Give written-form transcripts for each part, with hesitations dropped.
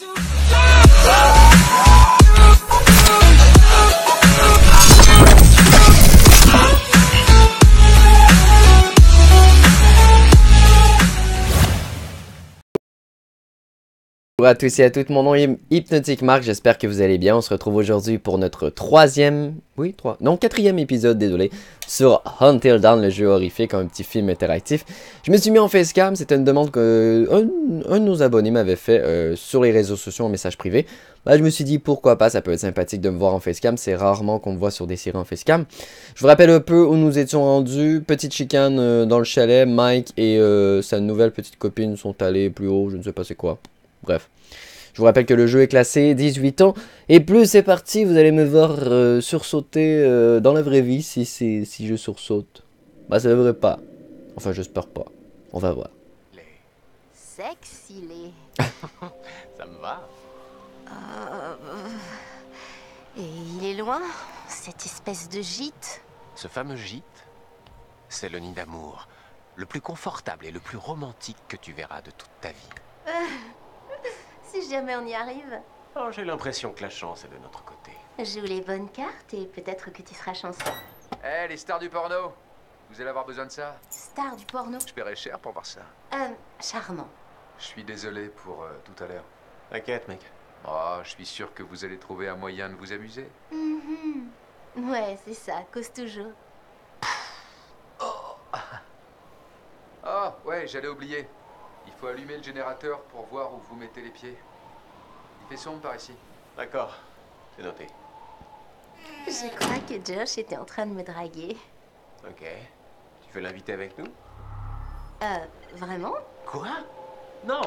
Bonjour à tous et à toutes, mon nom est HypnoticMarc, j'espère que vous allez bien. On se retrouve aujourd'hui pour notre quatrième épisode, désolé, sur Until Dawn, le jeu horrifique, un petit film interactif. Je me suis mis en facecam, c'était une demande que un de nos abonnés m'avait fait sur les réseaux sociaux en message privé. Bah, je me suis dit pourquoi pas, ça peut être sympathique de me voir en facecam, c'est rarement qu'on me voit sur des séries en facecam. Je vous rappelle un peu où nous étions rendus, petite chicane dans le chalet, Mike et sa nouvelle petite copine sont allés plus haut, je ne sais pas c'est quoi. Bref, je vous rappelle que le jeu est classé 18 ans et plus. C'est parti, vous allez me voir sursauter dans la vraie vie si je sursaute. Bah ça devrait pas. Enfin j'espère pas. On va voir. Sexy les. Ça me va. Et il est loin, cette espèce de gîte. Ce fameux gîte, c'est le nid d'amour, le plus confortable et le plus romantique que tu verras de toute ta vie. Si jamais on y arrive. Oh, j'ai l'impression que la chance est de notre côté. Joue les bonnes cartes et peut-être que tu seras chanceux. Hey, les stars du porno, vous allez avoir besoin de ça. Stars du porno? Je paierai cher pour voir ça. Charmant. Je suis désolé pour tout à l'heure. T'inquiète, mec. Oh, je suis sûr que vous allez trouver un moyen de vous amuser. Ouais, c'est ça, cause toujours. Ouais, j'allais oublier. Il faut allumer le générateur pour voir où vous mettez les pieds. Il fait sombre par ici. D'accord, c'est noté. Je crois que Josh était en train de me draguer. Ok. Tu veux l'inviter avec nous? Vraiment? Quoi? Non.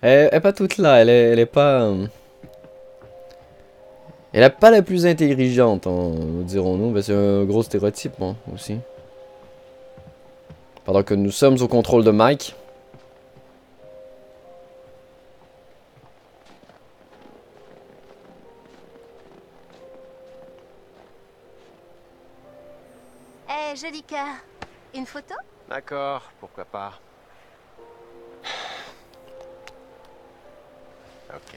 Elle est pas toute là, elle est pas... Elle est pas la plus intelligente, dirons-nous. C'est un gros stéréotype, hein, aussi. Pendant que nous sommes au contrôle de Mike. Hey, joli cœur. Une photo? D'accord, pourquoi pas. Ok.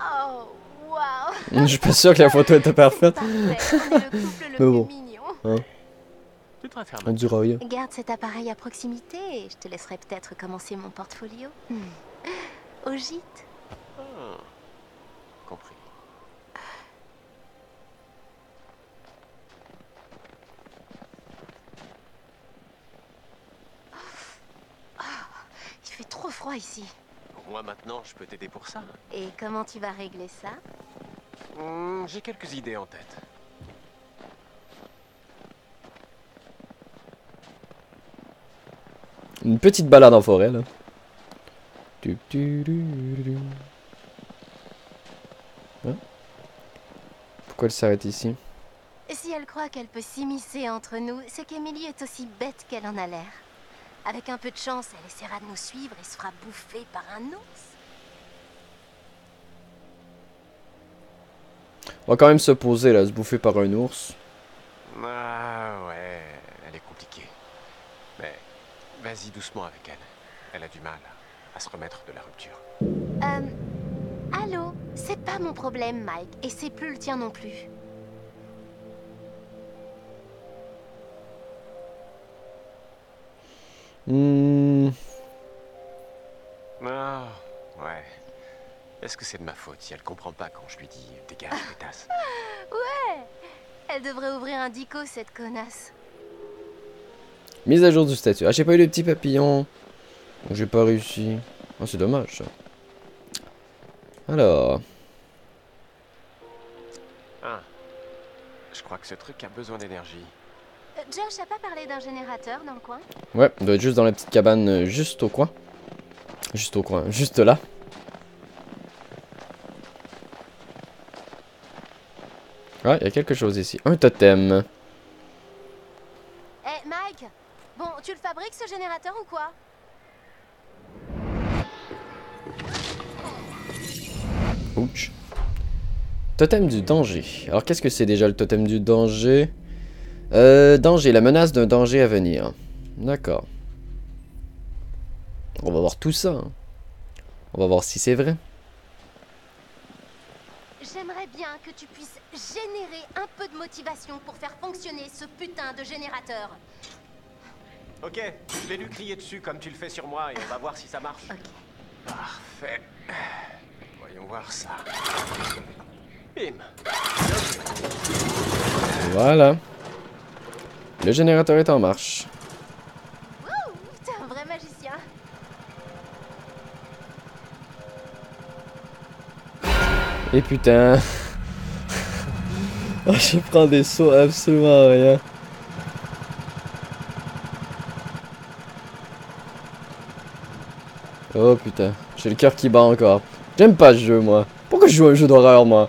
Oh. Wow. Je suis pas sûr que la photo était parfaite. Parfait. On est le couple le plus mignon. Hein? Tu te refermes. Du royaume. Garde cet appareil à proximité et je te laisserai peut-être commencer mon portfolio. Au gîte. Compris. Il fait trop froid ici. Moi maintenant, je peux t'aider pour ça. Et comment tu vas régler ça? J'ai quelques idées en tête. Une petite balade en forêt là. Hein? Pourquoi elle s'arrête ici? Si elle croit qu'elle peut s'immiscer entre nous, c'est qu'Emilie est aussi bête qu'elle en a l'air. Avec un peu de chance, elle essaiera de nous suivre et se fera bouffer par un ours. On va quand même se poser là, se bouffer par un ours. Ah ouais, elle est compliquée. Mais vas-y doucement avec elle. Elle a du mal à se remettre de la rupture. Allô, c'est pas mon problème, Mike, et c'est plus le tien non plus. Ah, ouais. Est-ce que c'est de ma faute si elle comprend pas quand je lui dis « dégage, pétasse » ? Ouais. Elle devrait ouvrir un dico, cette connasse. Mise à jour du statut. Ah, j'ai pas eu le petit papillon. J'ai pas réussi. Ah, c'est dommage, ça. Alors... Ah. Je crois que ce truc a besoin d'énergie. Josh a pas parlé d'un générateur dans le coin? Ouais, on doit être juste dans la petite cabane, juste au coin. Juste au coin, juste là. Ouais, il y a quelque chose ici. Un totem. Hey Mike, bon, tu le fabriques ce générateur ou quoi? Ouch. Totem du danger. Alors qu'est-ce que c'est déjà le totem du danger? Danger, la menace d'un danger à venir. D'accord. On va voir tout ça. Hein. On va voir si c'est vrai. J'aimerais bien que tu puisses générer un peu de motivation pour faire fonctionner ce putain de générateur. Ok, je vais lui crier dessus comme tu le fais sur moi et on va voir si ça marche. Okay. Parfait. Voyons voir ça. Bim. Voilà. Le générateur est en marche. Ouh, t'es un vrai magicien. Et putain. Oh, je prends des sauts absolument rien. Oh putain, j'ai le cœur qui bat encore. J'aime pas ce jeu, moi. Pourquoi je joue à un jeu d'horreur, moi?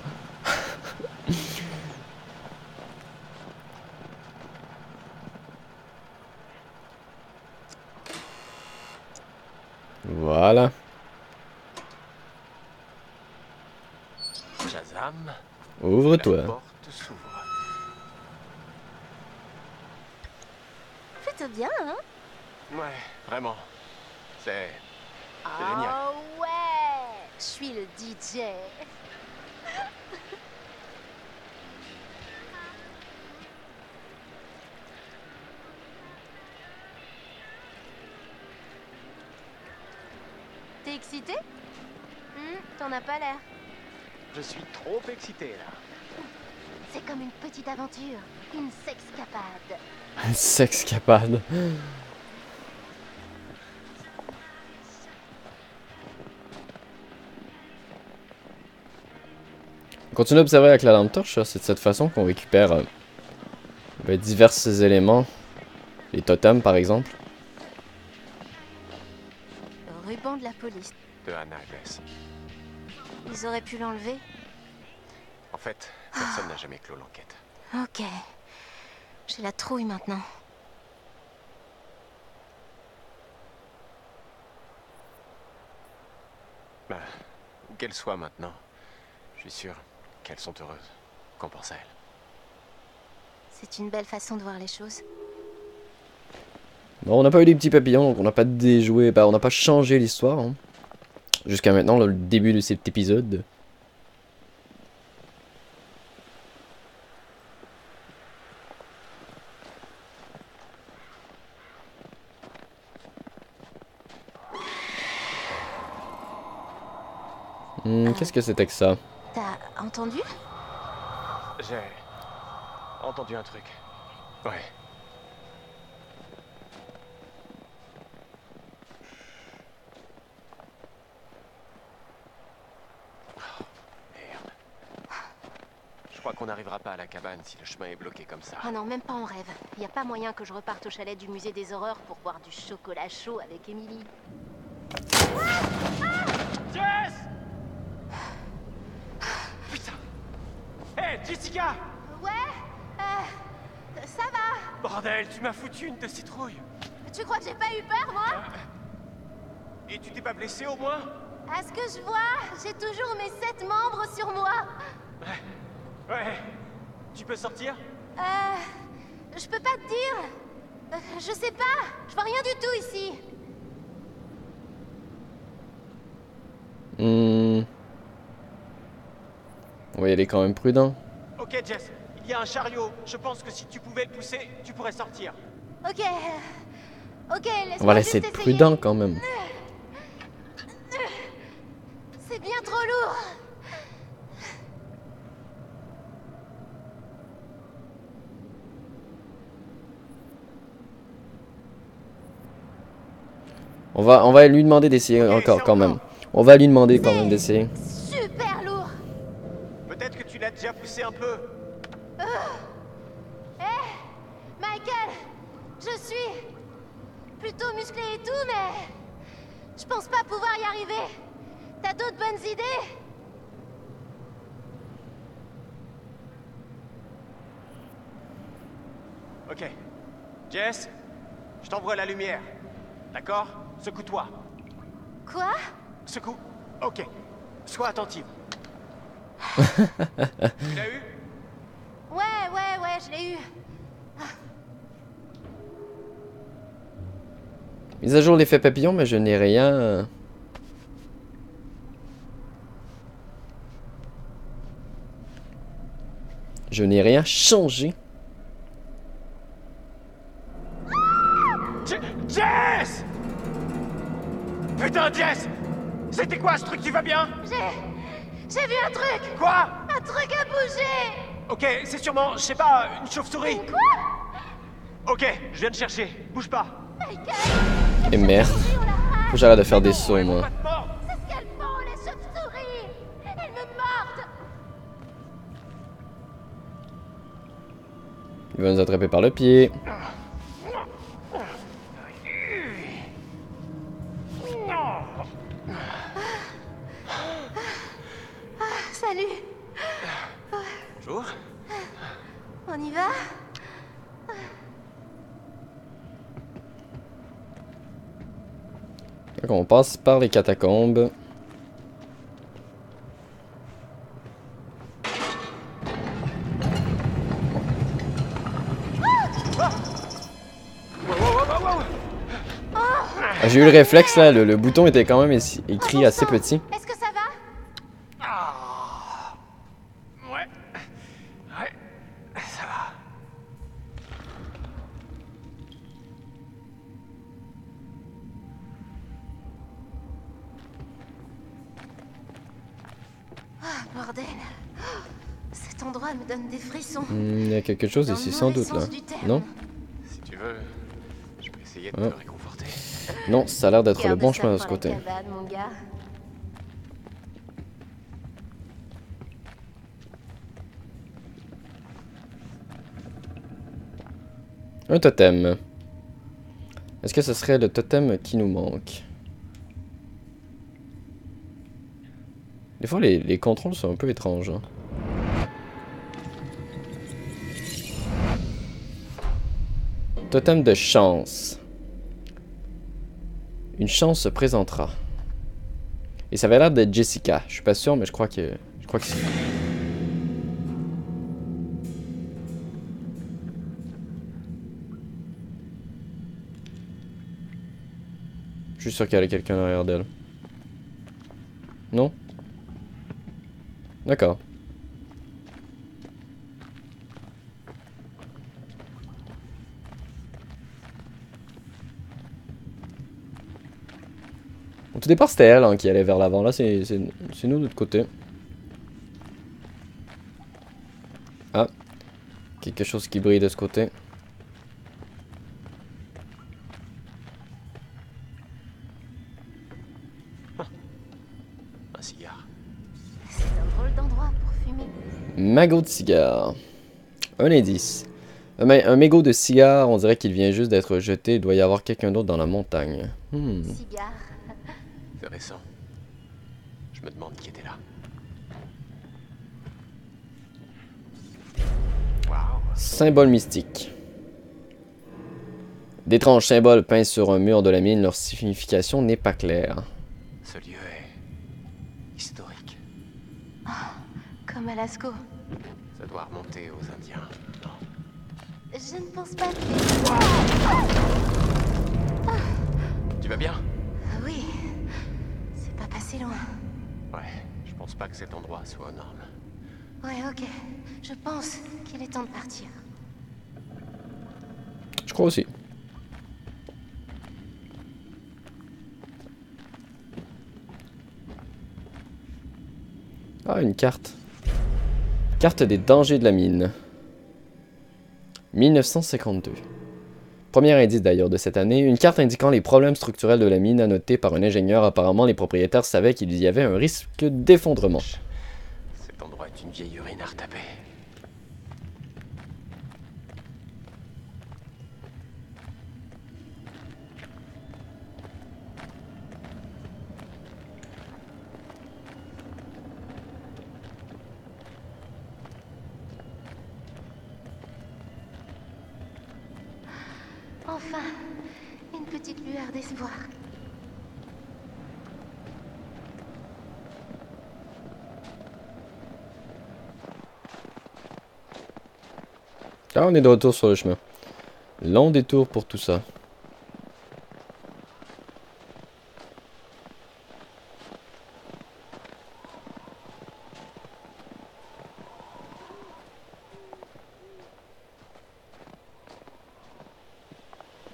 Voilà. Ouvre-toi. Plutôt bien, hein? Ouais, vraiment. C'est... génial. Oh ouais, je suis le DJ. T'es excité? T'en as pas l'air. Je suis trop excité là. C'est comme une petite aventure, une sexcapade. Une sexcapade. On continue d'observer avec la lampe torche, c'est de cette façon qu'on récupère divers éléments. Les totems par exemple. Ruban de la police. De Anna Gress. Ils auraient pu l'enlever. En fait, personne n'a jamais clos l'enquête. Ok. J'ai la trouille maintenant. Bah, où qu'elle soit maintenant, je suis sûr. Qu'elles sont heureuses. Qu'en pense à elle? C'est une belle façon de voir les choses. Bon, on n'a pas eu des petits papillons, donc on n'a pas déjoué, on n'a pas changé l'histoire. Hein. Jusqu'à maintenant, le début de cet épisode. Qu'est-ce que c'était que ça? T'as entendu? J'ai entendu un truc. Ouais. Oh, merde. Je crois qu'on n'arrivera pas à la cabane si le chemin est bloqué comme ça. Ah non, même pas en rêve. Y a pas moyen que je reparte au chalet du musée des horreurs pour boire du chocolat chaud avec Émilie. Jess! Jessica! Ouais? Ça va? Bordel, tu m'as foutu une de ces trouilles! Tu crois que j'ai pas eu peur, moi? Et tu t'es pas blessé au moins? À ce que je vois, j'ai toujours mes 7 membres sur moi! Ouais. Ouais. Tu peux sortir? Je peux pas te dire. Je sais pas. Je vois rien du tout ici. On va y aller quand même prudent. Ok Jess, il y a un chariot. Je pense que si tu pouvais le pousser, tu pourrais sortir. Ok. Ok, on va laisser être prudent quand même. C'est bien trop lourd. On va lui demander d'essayer encore quand même. On va lui demander quand même d'essayer. Super lourd. Peut-être que tu l'as déjà poussé un peu. Michael, je suis plutôt musclé et tout, mais je pense pas pouvoir y arriver. T'as d'autres bonnes idées? Ok. Jess, je t'envoie la lumière. D'accord? Secoue-toi. Quoi? Secoue. Ok. Sois attentive. Tu l'as eu? Ouais, je l'ai eu. Mise à jour l'effet papillon, mais je n'ai rien. Je n'ai rien changé. Jess! Putain, Jess! C'était quoi ce truc qui va bien? J'ai vu un truc! Quoi? Un truc à bouger! Ok, c'est sûrement, je sais pas, une chauve-souris. Quoi? Ok, je viens de chercher. Bouge pas. Et merde. Faut que j'arrête de faire des sauts, moi. C'est ce qu'elles font, les chauves-souris! Elles me mordent! Il va nous attraper par le pied. On passe par les catacombes. Ah, j'ai eu le réflexe là, le bouton était quand même écrit assez petit. Est-ce que ça va? Ouais. Ouais. Ça va. Bordel, cet endroit me donne des frissons. Il y a quelque chose ici, sans doute, là. Non? Si tu veux, je peux essayer de te réconforter. Non, ça a l'air d'être le bon chemin de ce côté. Un totem. Est-ce que ce serait le totem qui nous manque? Des fois, les contrôles sont un peu étranges. Hein. Totem de chance. Une chance se présentera. Et ça avait l'air d'être Jessica. Je suis pas sûr, mais je crois que c'est. Je suis sûr qu'il y a quelqu'un derrière d'elle. Non? D'accord. Au tout départ, c'était elle hein, qui allait vers l'avant. Là, c'est nous de l'autre côté. Ah. Quelque chose qui brille de ce côté. Magot de cigare. Un indice. Un mégot de cigare, on dirait qu'il vient juste d'être jeté. Il doit y avoir quelqu'un d'autre dans la montagne. Cigare. Intéressant. Je me demande qui était là. Wow. Symbole mystique. D'étranges symboles peints sur un mur de la mine, leur signification n'est pas claire. Ce lieu est historique. Oh, comme à Lascaux. Ça doit remonter aux Indiens, non? Je ne pense pas que... Wow! Tu vas bien? Oui. C'est pas passé loin. Ouais, je pense pas que cet endroit soit aux normes. Ouais, ok. Je pense qu'il est temps de partir. Je crois aussi. Ah, une carte. Carte des dangers de la mine. 1952. Premier indice d'ailleurs de cette année, une carte indiquant les problèmes structurels de la mine annotée par un ingénieur. Apparemment, les propriétaires savaient qu'il y avait un risque d'effondrement. Cet endroit est une vieille urine à retaper. Enfin, une petite lueur d'espoir. Là, on est de retour sur le chemin. long détour pour tout ça.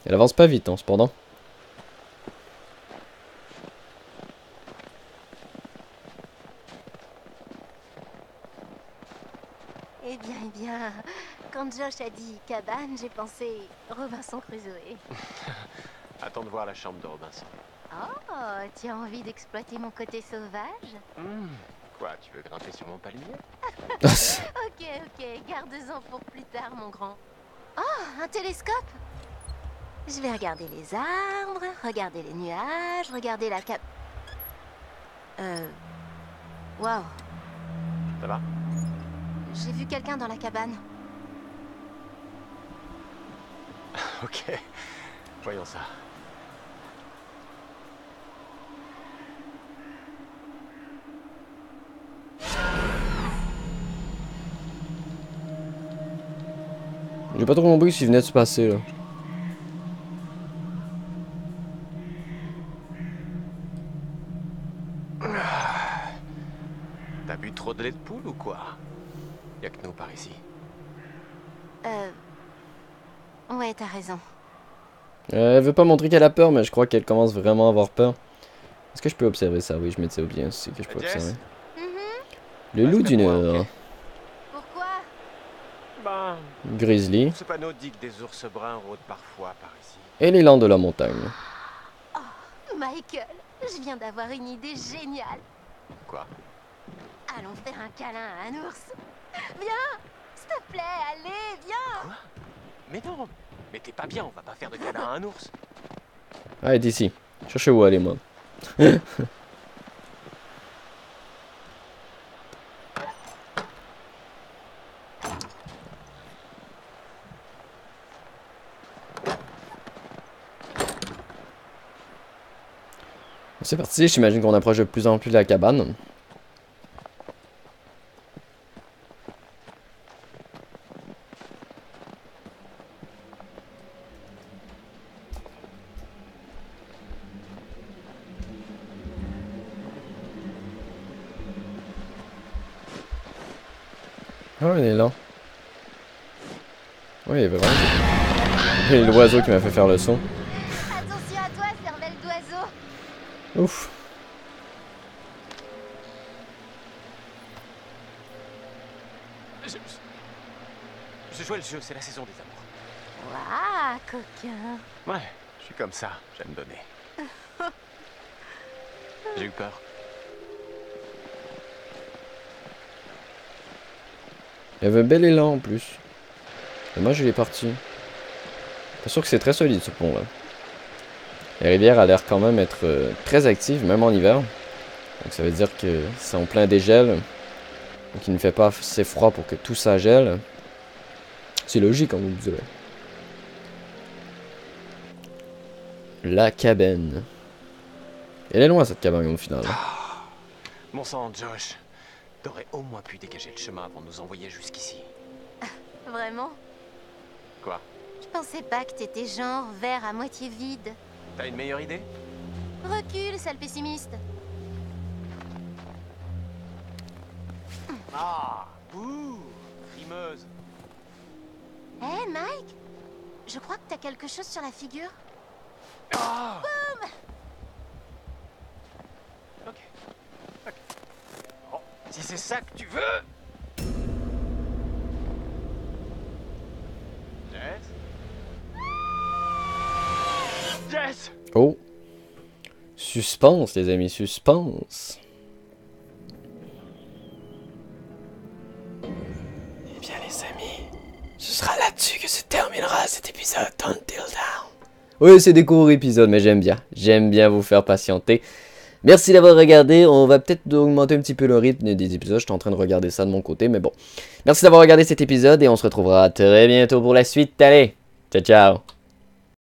Elle avance pas vite, hein, cependant. Eh bien, quand Josh a dit cabane, j'ai pensé Robinson Crusoe. Attends de voir la chambre de Robinson. Oh, tu as envie d'exploiter mon côté sauvage? Quoi, tu veux grimper sur mon palmier? Ok, garde-en pour plus tard, mon grand. Oh, un télescope! Je vais regarder les arbres, regarder les nuages, regarder la cap... Waouh. Ça va? J'ai vu quelqu'un dans la cabane. Ok. Voyons ça. J'ai pas trop compris s'il venait de se passer, là. De lait de poule ou quoi? Y'a que nous par ici. Ouais, t'as raison. Elle veut pas montrer qu'elle a peur, mais je crois qu'elle commence vraiment à avoir peur. Est-ce que je peux observer ça? Oui, je m'étais oublié aussi que je peux observer. Le loup du Nord. Pourquoi? Grizzly. Ce panneau dit que des ours bruns rôdent parfois par ici. Et l'élan de la montagne. Oh, Michael, je viens d'avoir une idée géniale. Quoi? Allons faire un câlin à un ours. Viens, s'il te plaît, allez, viens. Quoi? Mais non, mais t'es pas bien, on va pas faire de câlin à un ours. Allez, d'ici. Cherchez où aller, moi. C'est parti, j'imagine qu'on approche de plus en plus de la cabane. Oh, il est là. Oui, vraiment. Et l'oiseau qui m'a fait faire le son. Attention à toi, cervelle d'oiseau. Ouf. Je jouais le jeu, c'est la saison des amours. Waouh, coquin. Ouais, je suis comme ça, j'aime donner. J'ai eu peur. Il y avait un bel élan en plus. Et moi je l'ai parti. Pas sûr que c'est très solide ce pont là. La rivière a l'air quand même être très active, même en hiver. Donc ça veut dire que c'est en plein dégel. Donc il ne fait pas assez froid pour que tout ça gèle. C'est logique en vous le direz. La cabane. Elle est loin cette cabane au final. Bon sang, Josh. T'aurais au moins pu dégager le chemin avant de nous envoyer jusqu'ici. Vraiment? Quoi? Je pensais pas que t'étais genre vert à moitié vide. T'as une meilleure idée? Recule, sale pessimiste. Ah, bouh, rimeuse. Hé, Mike, je crois que t'as quelque chose sur la figure. Ah! Boum! Ok. Si c'est ça que tu veux. Jess. Oh. Suspense, les amis, suspense. Eh bien, les amis, ce sera là-dessus que se terminera cet épisode d'Until Dawn. Oui, c'est des courts épisodes, mais j'aime bien. J'aime bien vous faire patienter. Merci d'avoir regardé, on va peut-être augmenter un petit peu le rythme des épisodes, je suis en train de regarder ça de mon côté, mais bon. Merci d'avoir regardé cet épisode et on se retrouvera très bientôt pour la suite, allez, ciao ciao!